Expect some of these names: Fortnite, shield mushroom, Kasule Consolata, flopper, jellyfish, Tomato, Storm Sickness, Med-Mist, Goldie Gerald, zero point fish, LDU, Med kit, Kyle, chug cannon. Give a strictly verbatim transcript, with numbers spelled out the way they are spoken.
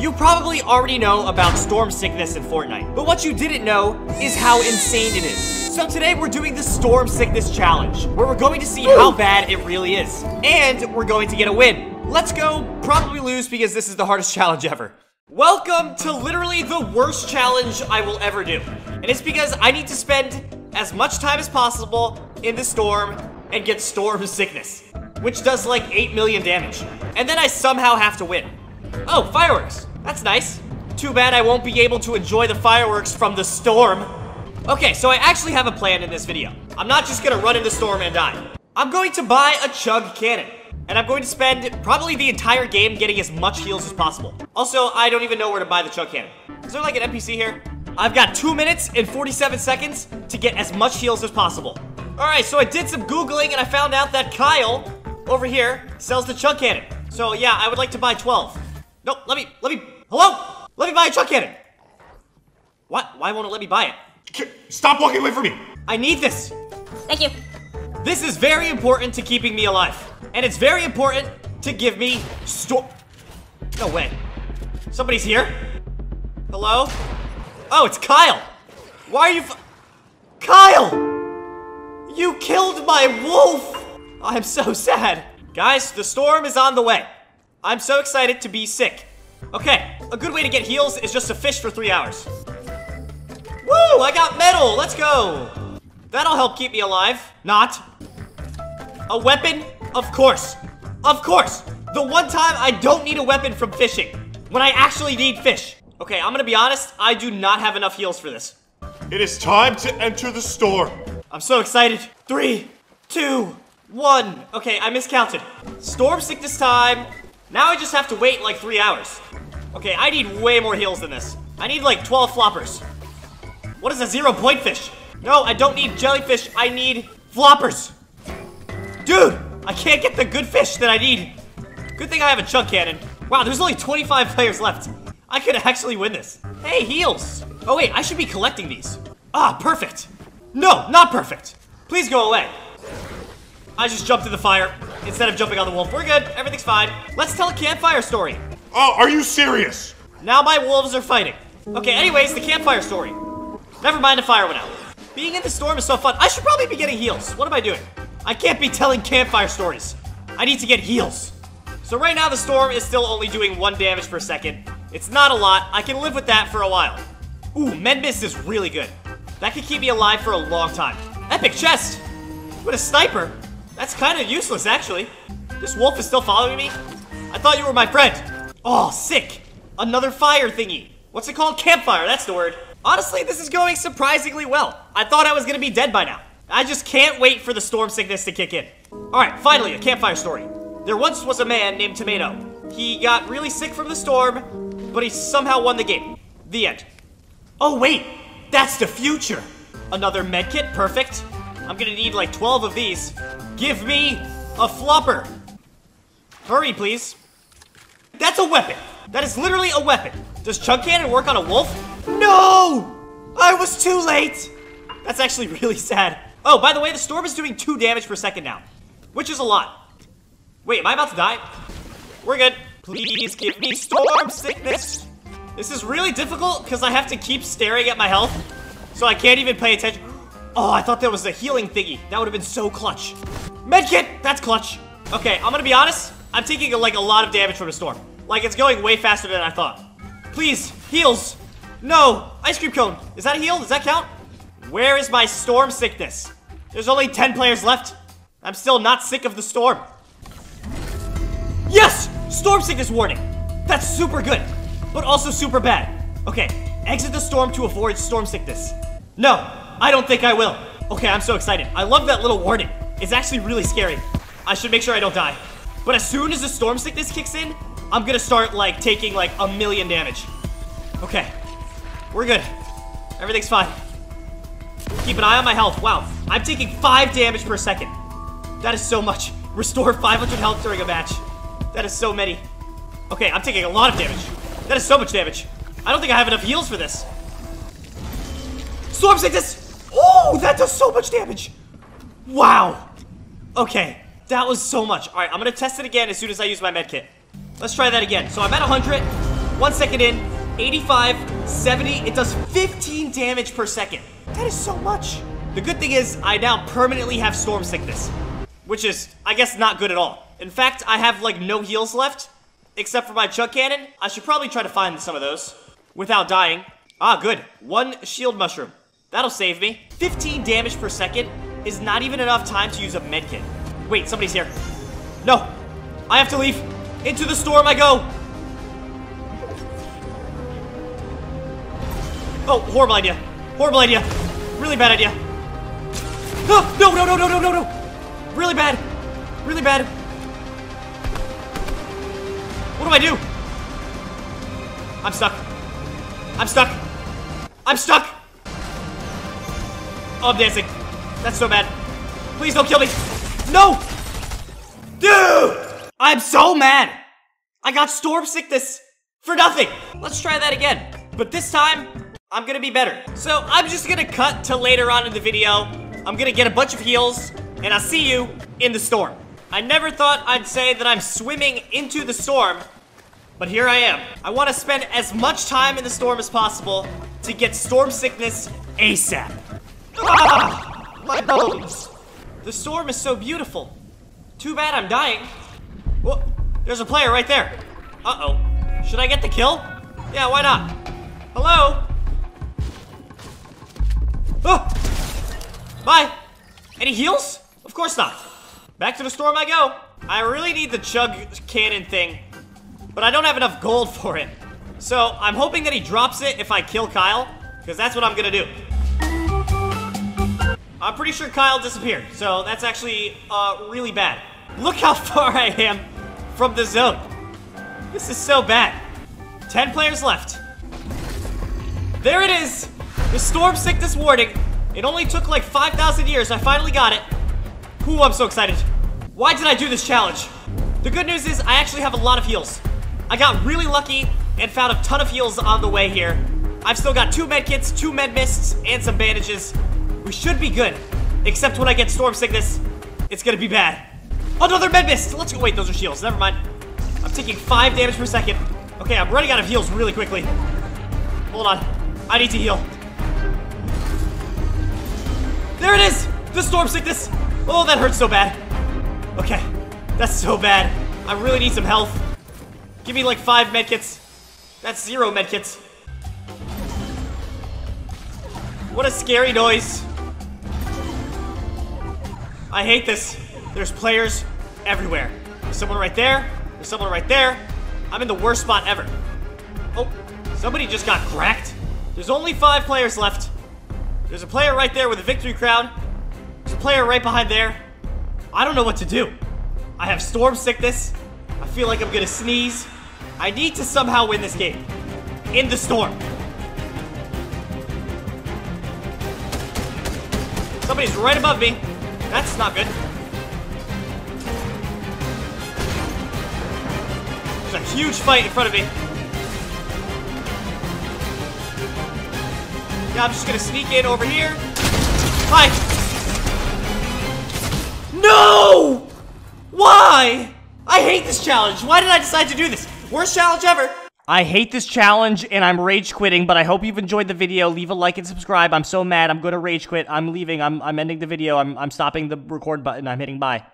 You probably already know about Storm Sickness in Fortnite, but what you didn't know is how insane it is. So today we're doing the Storm Sickness Challenge, where we're going to see how bad it really is. And we're going to get a win. Let's go, probably lose because this is the hardest challenge ever. Welcome to literally the worst challenge I will ever do. And it's because I need to spend as much time as possible in the storm and get Storm Sickness, which does like eight million damage. And then I somehow have to win. Oh, fireworks. That's nice. Too bad I won't be able to enjoy the fireworks from the storm. Okay, so I actually have a plan in this video. I'm not just gonna run in the storm and die. I'm going to buy a chug cannon, and I'm going to spend probably the entire game getting as much heals as possible. Also, I don't even know where to buy the chug cannon. Is there like an N P C here? I've got two minutes and forty-seven seconds to get as much heals as possible. All right, so I did some Googling and I found out that Kyle over here sells the chug cannon. So yeah, I would like to buy twelve. Nope, let me, let me, hello? Let me buy a chug cannon. What? Why won't it let me buy it? Stop walking away from me. I need this. Thank you. This is very important to keeping me alive. And it's very important to give me storm. No way. Somebody's here? Hello? Oh, it's Kyle. Why are you f- Kyle! You killed my wolf. I'm so sad. Guys, the storm is on the way. I'm so excited to be sick. Okay, a good way to get heals is just to fish for three hours. Woo, I got metal, let's go. That'll help keep me alive. Not. A weapon, of course. Of course, the one time I don't need a weapon from fishing, when I actually need fish. Okay, I'm gonna be honest, I do not have enough heals for this. It is time to enter the storm. I'm so excited. Three, two, one. Okay, I miscounted. Storm sickness time. Now I just have to wait like three hours. Okay, I need way more heals than this. I need like twelve floppers. What is a zero point fish? No, I don't need jellyfish, I need floppers. Dude, I can't get the good fish that I need. Good thing I have a chug cannon. Wow, there's only twenty-five players left. I could actually win this. Hey, heals. Oh wait, I should be collecting these. Ah, perfect. No, not perfect. Please go away. I just jumped in the fire instead of jumping on the wolf. We're good, everything's fine. Let's tell a campfire story. Oh, are you serious? Now my wolves are fighting. Okay, anyways, the campfire story. Never mind, the fire went out. Being in the storm is so fun. I should probably be getting heals. What am I doing? I can't be telling campfire stories. I need to get heals. So right now the storm is still only doing one damage per second. It's not a lot, I can live with that for a while. Ooh, Med-Mist is really good. That could keep me alive for a long time. Epic chest, with a sniper. That's kind of useless, actually. This wolf is still following me? I thought you were my friend. Oh, sick. Another fire thingy. What's it called? Campfire, that's the word. Honestly, this is going surprisingly well. I thought I was gonna be dead by now. I just can't wait for the storm sickness to kick in. All right, finally, a campfire story. There once was a man named Tomato. He got really sick from the storm, but he somehow won the game. The end. Oh, wait, that's the future. Another med kit, perfect. I'm gonna need like twelve of these. Give me a flopper. Hurry, please. That's a weapon. That is literally a weapon. Does chug cannon work on a wolf? No! I was too late. That's actually really sad. Oh, by the way, the storm is doing two damage per second now, which is a lot. Wait, am I about to die? We're good. Please give me storm sickness. This is really difficult because I have to keep staring at my health, so I can't even pay attention. Oh, I thought that was a healing thingy. That would have been so clutch. Med kit, that's clutch. Okay, I'm gonna be honest. I'm taking like a lot of damage from the storm. Like it's going way faster than I thought. Please, heals. No, ice cream cone. Is that a heal? Does that count? Where is my storm sickness? There's only ten players left. I'm still not sick of the storm. Yes, storm sickness warning. That's super good, but also super bad. Okay, exit the storm to avoid storm sickness. No, I don't think I will. Okay, I'm so excited. I love that little warning. It's actually really scary. I should make sure I don't die. But as soon as the storm sickness kicks in, I'm gonna start like taking like a million damage. Okay, we're good. Everything's fine. Keep an eye on my health. Wow, I'm taking five damage per second. That is so much. Restore five hundred health during a match. That is so many. Okay, I'm taking a lot of damage. That is so much damage. I don't think I have enough heals for this. Storm sickness! Oh, that does so much damage. Wow. Okay, that was so much. All right, I'm gonna test it again as soon as I use my med kit. Let's try that again. So I'm at one hundred. One second in, eighty-five, seventy, it does fifteen damage per second. That is so much. The good thing is I now permanently have Storm Sickness, which is, I guess, not good at all. In fact, I have like no heals left, except for my chug cannon. I should probably try to find some of those without dying. Ah, good. One shield mushroom. That'll save me. fifteen damage per second is not even enough time to use a med kit. Wait, somebody's here. No, I have to leave. Into the storm I go. Oh, horrible idea. Horrible idea. Really bad idea. Oh, no, no, no, no, no, no, no. Really bad. Really bad. What do I do? I'm stuck. I'm stuck. I'm stuck. Oh, I'm dancing. That's so bad. Please don't kill me. No! Dude! I'm so mad. I got Storm Sickness for nothing. Let's try that again. But this time, I'm gonna be better. So I'm just gonna cut to later on in the video. I'm gonna get a bunch of heals, and I'll see you in the storm. I never thought I'd say that I'm swimming into the storm, but here I am. I want to spend as much time in the storm as possible to get Storm Sickness ASAP. Ah, my bones. The storm is so beautiful. Too bad I'm dying. Whoa, there's a player right there. Uh-oh. Should I get the kill? Yeah, why not? Hello? Oh. Bye. Any heals? Of course not. Back to the storm I go. I really need the chug cannon thing, but I don't have enough gold for it. So I'm hoping that he drops it if I kill Kyle, because that's what I'm gonna do. I'm pretty sure Kyle disappeared, so that's actually uh, really bad. Look how far I am from the zone. This is so bad. ten players left. There it is, the Storm Sickness warning. It only took like five thousand years. I finally got it. Ooh, I'm so excited. Why did I do this challenge? The good news is I actually have a lot of heals. I got really lucky and found a ton of heals on the way here. I've still got two med kits, two med mists, and some bandages. We should be good, except when I get Storm Sickness, it's gonna be bad. Another med mist, let's go. Wait, those are shields, never mind. I'm taking five damage per second. Okay, I'm running out of heals really quickly. Hold on, I need to heal. There it is, the Storm Sickness. Oh, that hurts so bad. Okay, that's so bad. I really need some health. Give me like five medkits. That's zero medkits. What a scary noise. I hate this. There's players everywhere. There's someone right there. There's someone right there. I'm in the worst spot ever. Oh, somebody just got cracked. There's only five players left. There's a player right there with a victory crown. Player right behind there. I don't know what to do. I have Storm Sickness. I feel like I'm gonna sneeze. I need to somehow win this game. In the storm. Somebody's right above me. That's not good. There's a huge fight in front of me. Yeah, I'm just gonna sneak in over here. Hi. No! Why? I hate this challenge. Why did I decide to do this? Worst challenge ever. I hate this challenge and I'm rage quitting, but I hope you've enjoyed the video. Leave a like and subscribe. I'm so mad. I'm going to rage quit. I'm leaving. I'm, I'm ending the video. I'm, I'm stopping the record button. I'm hitting bye.